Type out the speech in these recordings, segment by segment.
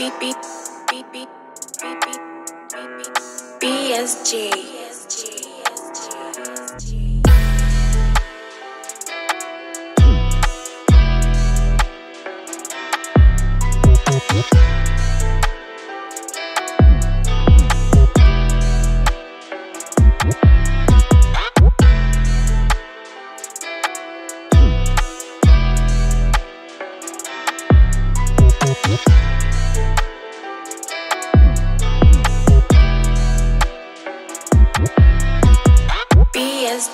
BSG. BSG.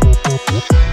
BSG.